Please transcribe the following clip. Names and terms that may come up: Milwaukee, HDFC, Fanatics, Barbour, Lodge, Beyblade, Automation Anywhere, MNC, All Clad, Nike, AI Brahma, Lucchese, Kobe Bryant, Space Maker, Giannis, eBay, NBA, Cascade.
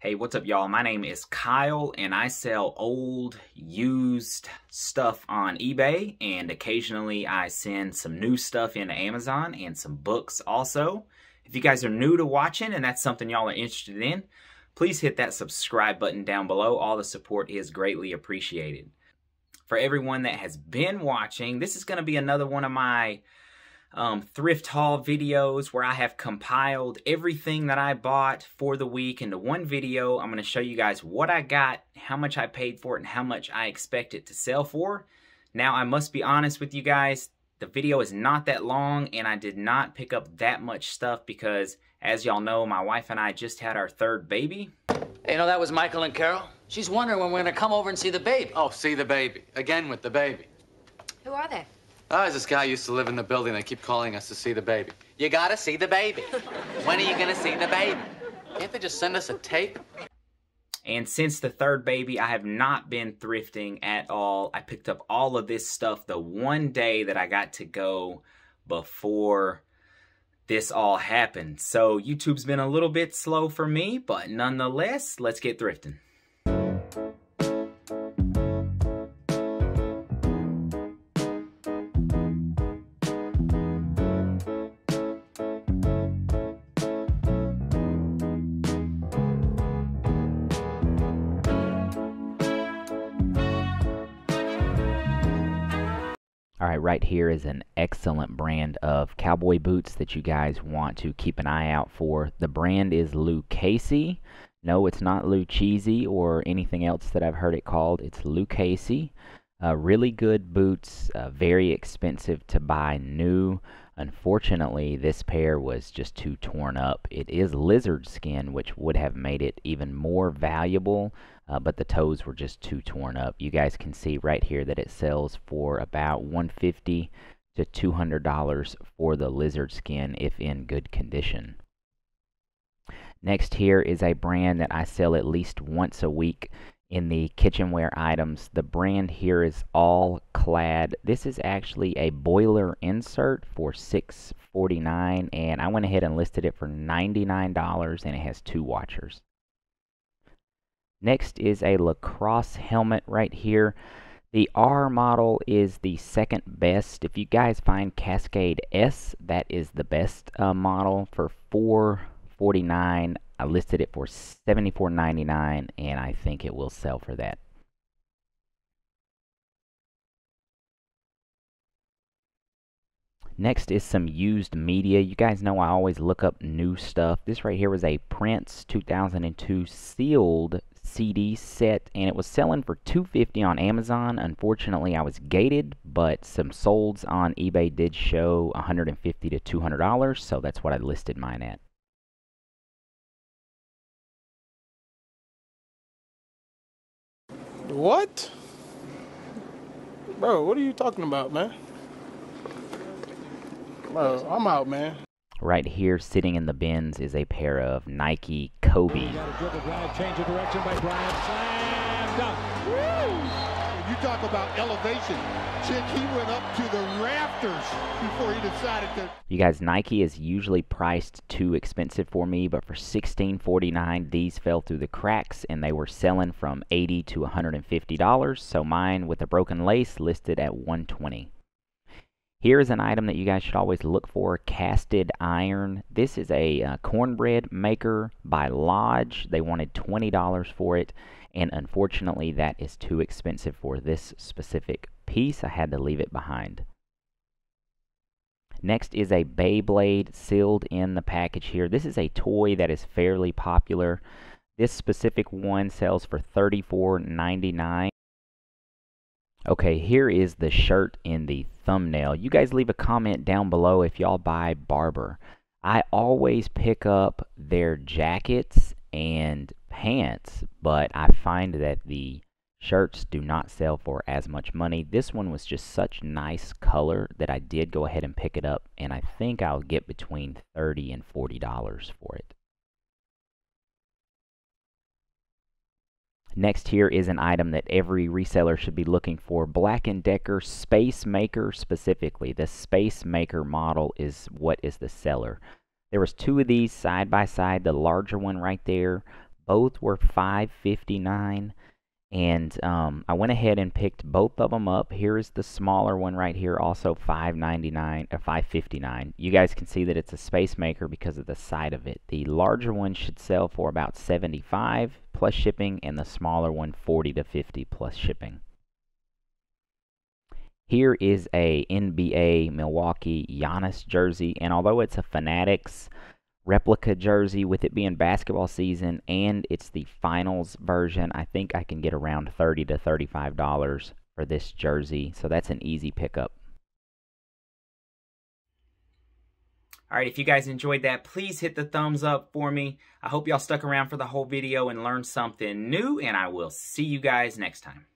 Hey, what's up, y'all? My name is Kyle, and I sell old, used stuff on eBay, and occasionally I send some new stuff into Amazon and some books also. If you guys are new to watching and that's something y'all are interested in, please hit that subscribe button down below. All the support is greatly appreciated. For everyone that has been watching, this is going to be another one of my thrift haul videos where I have compiled everything that I bought for the week into one video. I'm going to show you guys what I got, how much I paid for it, and how much I expect it to sell for. Now, I must be honest with you guys, the video is not that long, and I did not pick up that much stuff because, as y'all know, my wife and I just had our third baby. Hey, you know, that was Michael and Carol. She's wondering when we're going to come over and see the baby. Oh, see the baby. Again with the baby. Who are they? Oh, there's this guy who used to live in the building. They keep calling us to see the baby. You gotta see the baby. When are you gonna see the baby? Can't they just send us a tape? And since the third baby, I have not been thrifting at all. I picked up all of this stuff the one day that I got to go before this all happened. So YouTube's been a little bit slow for me, but nonetheless, let's get thrifting. Alright, right here is an excellent brand of cowboy boots that you guys want to keep an eye out for. The brand is Lucchese. No, it's not Lucchese or anything else that I've heard it called. It's Lucchese. Really good boots, very expensive to buy new. Unfortunately, this pair was just too torn up. It is lizard skin, which would have made it even more valuable. But the toes were just too torn up. You guys can see right here that it sells for about $150 to $200 for the lizard skin if in good condition. Next here is a brand that I sell at least once a week in the kitchenware items. The brand here is All Clad. This is actually a boiler insert for $6.49, and I went ahead and listed it for $99, and it has two watchers. Next is a lacrosse helmet right here. The R model is the second best. If you guys find Cascade S, that is the best model for $4.49. I listed it for $74.99, and I think it will sell for that. Next is some used media. You guys know I always look up new stuff. This right here was a Prince 2002 sealed CD set, and it was selling for $2.50 on Amazon. Unfortunately, I was gated, but some solds on eBay did show $150 to $200, so that's what I listed mine at. What? Bro, what are you talking about, man? Bro, I'm out, man. Right here, sitting in the bins, is a pair of Nike Kobe. Got a dribble drive, change of direction by Bryant. Slam dunk. Woo! You talk about elevation. Chick, he went up to the rafters before he decided to. You guys, Nike is usually priced too expensive for me, but for $16.49, these fell through the cracks, and they were selling from $80 to $150. So mine, with a broken lace, listed at $120. Here is an item that you guys should always look for, casted iron. This is a cornbread maker by Lodge. They wanted $20 for it, and unfortunately that is too expensive for this specific piece. I had to leave it behind. Next is a Beyblade sealed in the package here. This is a toy that is fairly popular. This specific one sells for $34.99. Okay, here is the shirt in the thumbnail. You guys leave a comment down below if y'all buy Barbour. I always pick up their jackets and pants, but I find that the shirts do not sell for as much money. This one was just such nice color that I did go ahead and pick it up, and I think I'll get between $30 and $40 for it. Next here is an item that every reseller should be looking for, Black & Decker Space Maker specifically. The Space Maker model is what is the seller. There was two of these side by side, the larger one right there Both were $5.59, and I went ahead and picked both of them up. Here is the smaller one right here, also $5.99 or $5.59. You guys can see that it's a Space Maker because of the side of it. The larger one should sell for about $75 plus shipping, and the smaller one $40 to $50 plus shipping. Here is a NBA Milwaukee Giannis jersey, and although it's a Fanatics replica jersey, with it being basketball season and it's the finals version, I think I can get around $30 to $35 for this jersey, so that's an easy pickup. All right, if you guys enjoyed that, please hit the thumbs up for me. I hope y'all stuck around for the whole video and learned something new, and I will see you guys next time.